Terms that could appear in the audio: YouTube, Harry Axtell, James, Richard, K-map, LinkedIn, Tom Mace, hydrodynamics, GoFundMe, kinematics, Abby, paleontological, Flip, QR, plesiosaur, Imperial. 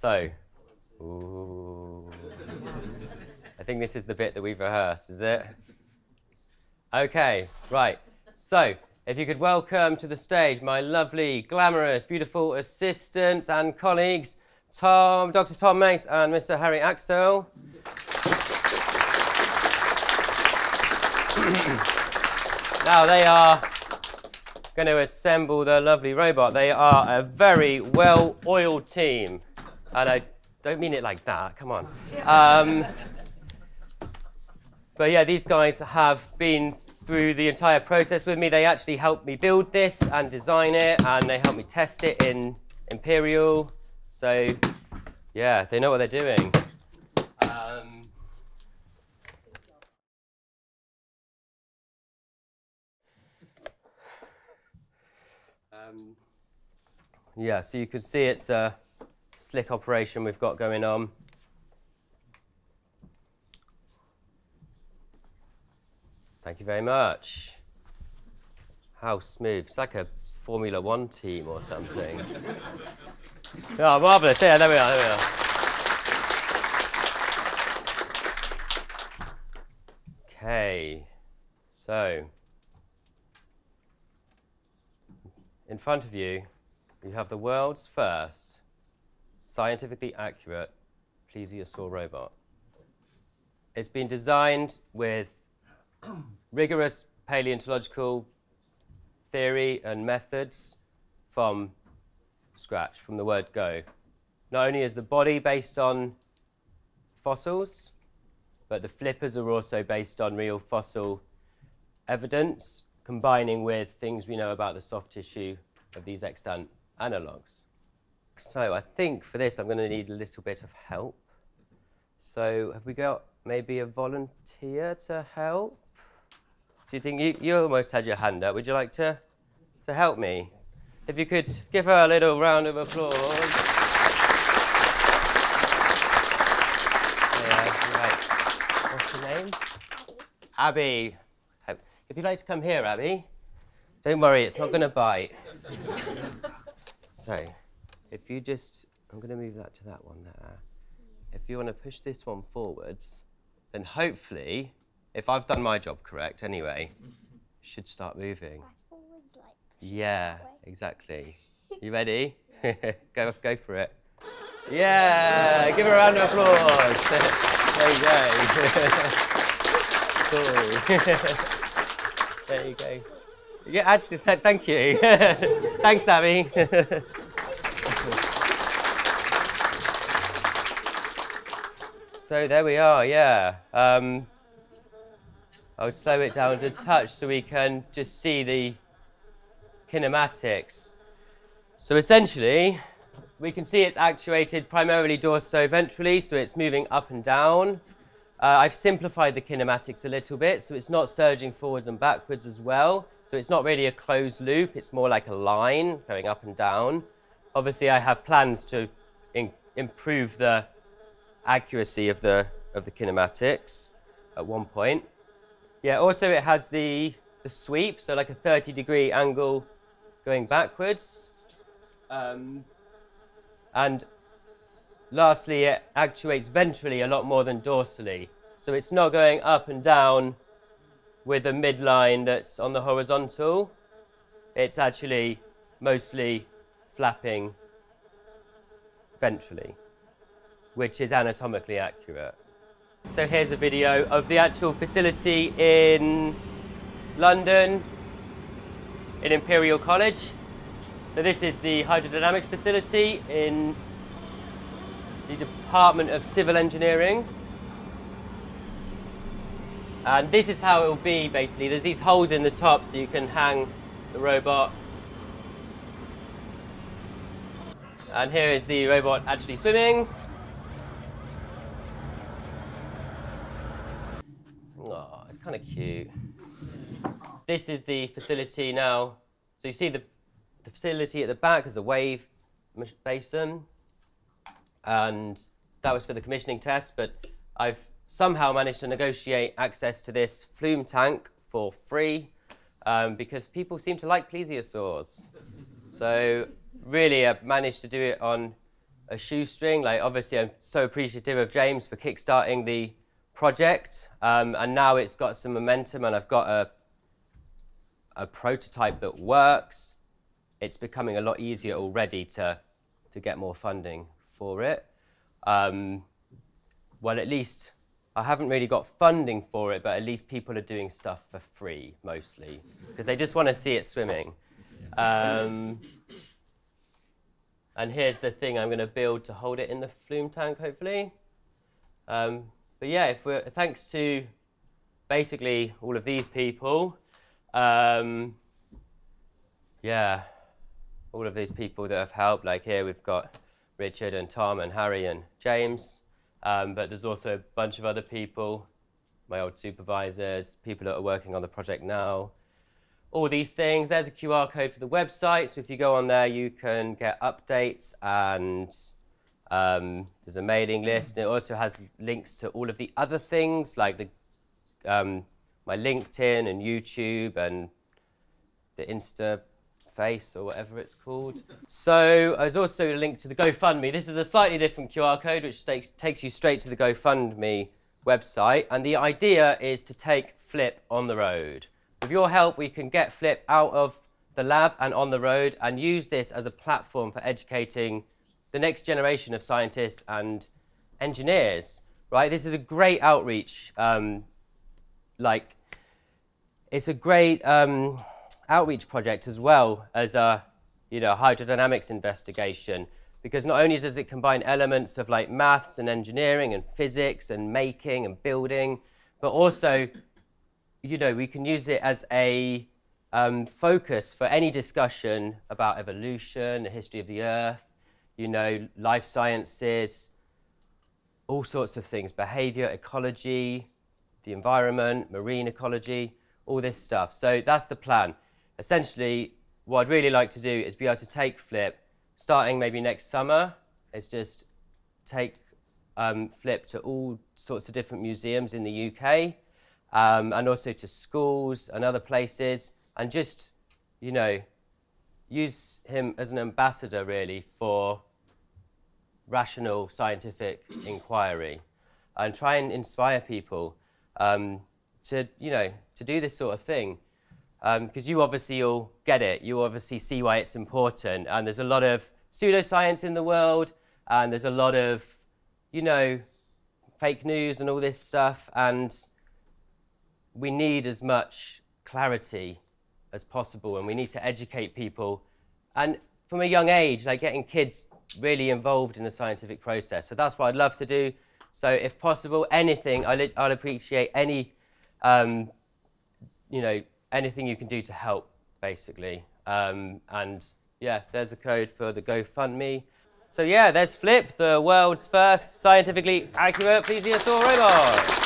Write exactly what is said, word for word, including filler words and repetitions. So, ooh. I think this is the bit that we've rehearsed, is it? Okay, right. So, if you could welcome to the stage my lovely, glamorous, beautiful assistants and colleagues, Tom, Doctor Tom Mace and Mister Harry Axtell. Now they are going to assemble the lovely robot. They are a very well-oiled team. And I don't mean it like that, come on. Um, but yeah, these guys have been through the entire process with me. They actually helped me build this and design it, and they helped me test it in Imperial. So yeah, they know what they're doing. Um, um, yeah, so you can see it's a slick operation we've got going on. Thank you very much. How smooth. It's like a Formula One team or something. Oh, marvellous. Yeah, there we are, there we are. Okay, so in front of you, you have the world's first scientifically accurate plesiosaur robot. It's been designed with rigorous paleontological theory and methods from scratch, from the word go. Not only is the body based on fossils, but the flippers are also based on real fossil evidence, combining with things we know about the soft tissue of these extant analogues. So I think for this I'm going to need a little bit of help. So have we got maybe a volunteer to help? Do you think you, you almost had your hand up? Would you like to, to help me? If you could give her a little round of applause. Yeah, right. What's your name? Abby. Abby. If you'd like to come here, Abby. Don't worry, it's not going to bite. So, if you just... I'm going to move that to that one there. If you want to push this one forwards, then hopefully, if I've done my job correct anyway, it should start moving. Yeah, exactly. You ready? go, go for it. Yeah, give her a round of applause. There you go. Cool. There you go. Yeah, actually, th thank you. Thanks, Abby. So there we are, yeah. Um, I'll slow it down to touch so we can just see the kinematics. So essentially, we can see it's actuated primarily dorso-ventrally, so it's moving up and down. Uh, I've simplified the kinematics a little bit, so it's not surging forwards and backwards as well. So it's not really a closed loop, it's more like a line going up and down. Obviously, I have plans to in- improve the accuracy of the, of the kinematics at one point. Yeah, also it has the, the sweep, so like a thirty degree angle going backwards. Um, and lastly, it actuates ventrally a lot more than dorsally. So it's not going up and down with a midline that's on the horizontal. It's actually mostly flapping ventrally, which is anatomically accurate. So here's a video of the actual facility in London, in Imperial College. So this is the hydrodynamics facility in the Department of Civil Engineering. And this is how it will be, basically. There's these holes in the top so you can hang the robot. And here is the robot actually swimming. Oh, it's kind of cute. This is the facility now. So you see the, the facility at the back is a wave basin. And that was for the commissioning test, but I've somehow managed to negotiate access to this flume tank for free um, because people seem to like plesiosaurs. So really I've managed to do it on a shoestring. Like, obviously, I'm so appreciative of James for kickstarting the project, um, and now it's got some momentum, and I've got a a prototype that works. It's becoming a lot easier already to to get more funding for it. Um, well, at least I haven't really got funding for it, but at least people are doing stuff for free, mostly, because they just want to see it swimming. Um, and here's the thing I'm going to build to hold it in the flume tank, hopefully. Um, but yeah, if we're, thanks to basically all of these people, um, yeah, all of these people that have helped. Like here we've got Richard and Tom and Harry and James. Um, but there's also a bunch of other people, my old supervisors, people that are working on the project now, all these things. There's a Q R code for the website, so if you go on there, you can get updates, and um, there's a mailing list. And it also has links to all of the other things, like the, um, my LinkedIn and YouTube and the Insta Face or whatever it's called. So there's also a link to the GoFundMe. This is a slightly different Q R code, which take, takes you straight to the GoFundMe website. And the idea is to take Flip on the road. With your help, we can get Flip out of the lab and on the road, and use this as a platform for educating the next generation of scientists and engineers. Right? This is a great outreach. Um, like, it's a great. Um, outreach project, as well as a you know hydrodynamics investigation, because not only does it combine elements of like maths and engineering and physics and making and building, but also you know we can use it as a um, focus for any discussion about evolution, the history of the earth, you know life sciences, all sorts of things, behavior, ecology, the environment, marine ecology, all this stuff. So that's the plan. Essentially, what I'd really like to do is be able to take Flip, starting maybe next summer, is just take um, Flip to all sorts of different museums in the U K, um, and also to schools and other places, and just, you know, use him as an ambassador, really, for rational scientific inquiry, and try and inspire people um, to, you know, to do this sort of thing. Because um, you obviously all get it. You obviously see why it's important. And there's a lot of pseudoscience in the world, and there's a lot of, you know, fake news and all this stuff. And we need as much clarity as possible, and we need to educate people. And from a young age, like getting kids really involved in the scientific process. So that's what I'd love to do. So if possible, anything, I'll, I'll appreciate any, um, you know, anything you can do to help, basically. Um, and yeah, there's a code for the GoFundMe. So yeah, there's Flip, the world's first scientifically accurate plesiosaur robot.